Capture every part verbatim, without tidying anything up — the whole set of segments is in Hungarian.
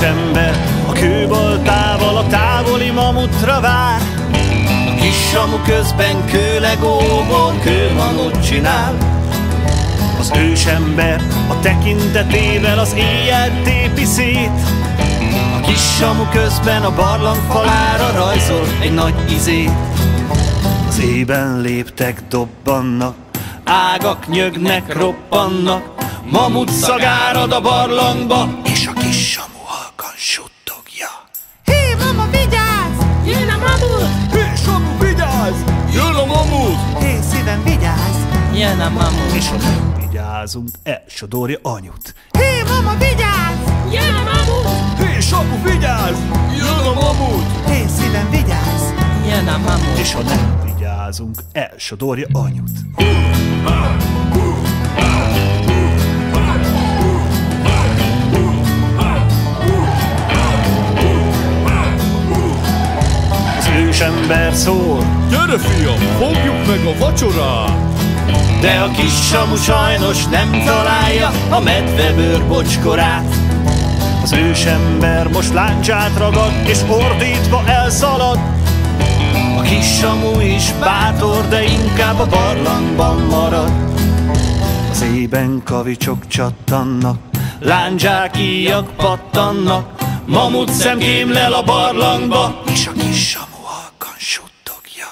Idős ember a kőbaltával a távoli mamutra vár. A kis Samu közben kőlegóból kőmanut csinál. Az ősember a tekintetével az éjjel tépi szét. A kis Samu közben a barlangfalára rajzol egy nagy izét. Az éjben léptek dobbannak, ágak nyögnek, roppannak. Mamut szagárad a barlangba, és a kis Samu halkan suttogja: Hé, mama, vigyázz! Jön a mamut! Hé, Samu, vigyázz! Jön a mamut! Hé, szívem, vigyázz! Jön a mamut! És ha nem vigyázunk, elsodorja anyut. Hé, mama, vigyázz! Jön a mamut! Hé, Samu, vigyázz! Jön a mamut! Hé, szívem, vigyázz! Jön a mamut! És ha nem vigyázunk, elsodorja anyut. Ember szól: Gyere fiam, fogjuk meg a vacsorát! De a kis Samu sajnos nem találja a medvebőr bocskorát. Az ősember most láncsát ragad, és ordítva elszalad. A kis Samu is bátor, de inkább a barlangban marad. Az éjben kavicsok csattannak, lándzsák íjak pattannak. Mamut szemkém lel a barlangba, és a kis Samu suttogja: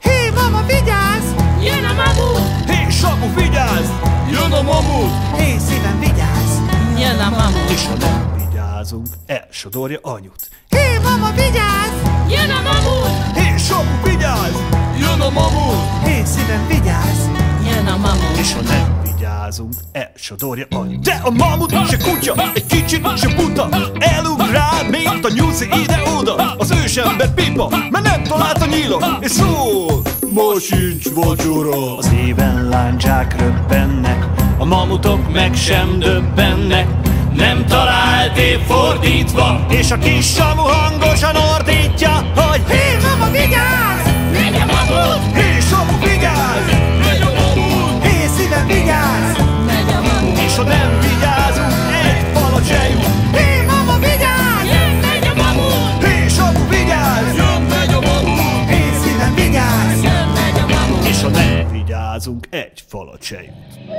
Hé, mama, vigyázz! Jön a mamut! Hé, Samu, vigyázz! Jön a mamut! Hé, szívem, vigyázz! Jön a mamut! És ha nem vigyázunk, elsodorja anyut. Hé, mama, vigyázz! Jön a mamut! Hé, Samu, vigyázz! Jön a mamut! Hé, szívem, vigyázz! Jön a mamut! És ha nem vigyázunk, elsodorja anyut. De a mamut se kutya, egy kicsit se buta, elugrál, mint a nyuszi ide-oda. Az ősember pipa, mert nem talált a nyílak, és szól: Ma sincs vacsora. Az éjben lándzsák röbbennek, a mamutok meg sem döbbennek. Nem talált, épp fordítva, és a kis Samu hangosan ordítja, hogy: Hé, mama, vigyázz! Hé, mamut! Hé, Samu, vigyázz! Hé, mamut! Hé, szívem, vigyázz! Hé, mamut! És ha nem vigyázunk, egy falat se jut. Hé, mama, vigyázz! Jön, megy a mamut! Hé, Samu, vigyázz! Jön, megy a mamut! Hé, szívem, vigyázz! Jön, megy a mamut! És ha nem vigyázunk, egy falat se jut.